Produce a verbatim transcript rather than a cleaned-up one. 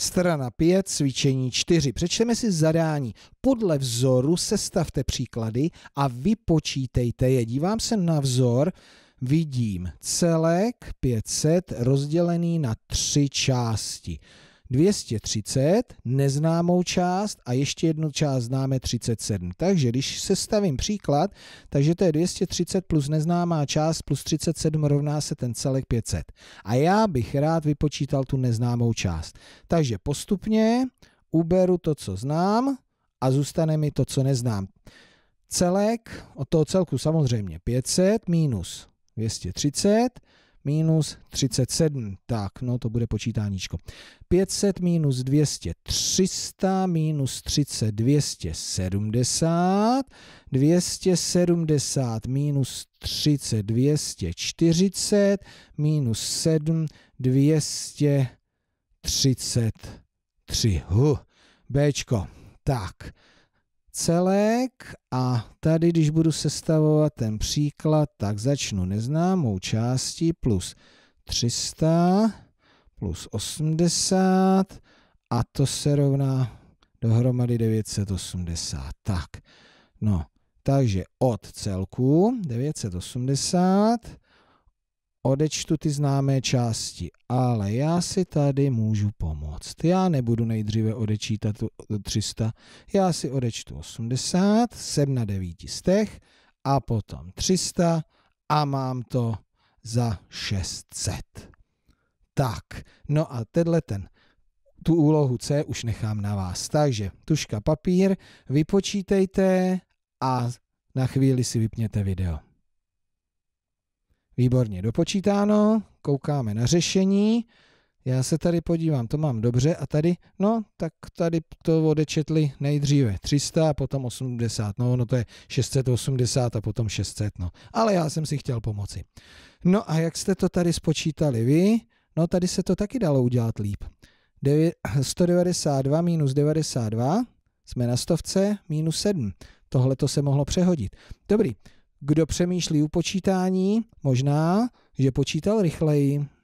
Strana pět, cvičení čtyři. Přečteme si zadání. Podle vzoru sestavte příklady a vypočítejte je. Dívám se na vzor, vidím celek pět set rozdělený na tři části. dvě stě třicet, neznámou část a ještě jednu část známe třicet sedm. Takže když sestavím příklad, takže to je dvě stě třicet plus neznámá část plus třicet sedm rovná se ten celek pět set. A já bych rád vypočítal tu neznámou část. Takže postupně uberu to, co znám a zůstane mi to, co neznám. Celek, od toho celku samozřejmě pět set minus dvě stě třicet minus třicet sedm, tak, no to bude počítáníčko. pět set minus dvě stě, tři sta, minus třicet, dvě stě sedmdesát, dvě stě sedmdesát minus třicet, dvě stě čtyřicet, minus sedm, dvě stě třicet tři. Huh, Bčko, tak. Celek a tady, když budu sestavovat ten příklad, tak začnu neznámou částí plus tři sta plus osmdesát a to se rovná dohromady devět set osmdesát. Tak, no, takže od celku devět set osmdesát odečtu ty známé části, ale já si tady můžu pomoct. Já nebudu nejdříve odečítat tři sta, já si odečtu osmdesát, jsem na devítistech a potom tři sta a mám to za šest set. Tak, no a tenhle ten, tu úlohu C už nechám na vás. Takže tužka, papír, vypočítejte a na chvíli si vypněte video. Výborně, dopočítáno, koukáme na řešení, já se tady podívám, to mám dobře a tady, no, tak tady to odečetli nejdříve tři sta a potom osmdesát, no, no to je šest set osmdesát a potom šest set, no, ale já jsem si chtěl pomoci. No a jak jste to tady spočítali vy? No tady se to taky dalo udělat líp. sto devadesát dva minus devadesát dva, jsme na stovce, minus sedm, tohle to se mohlo přehodit. Dobrý. Kdo přemýšlí o počítání, možná, že počítal rychleji.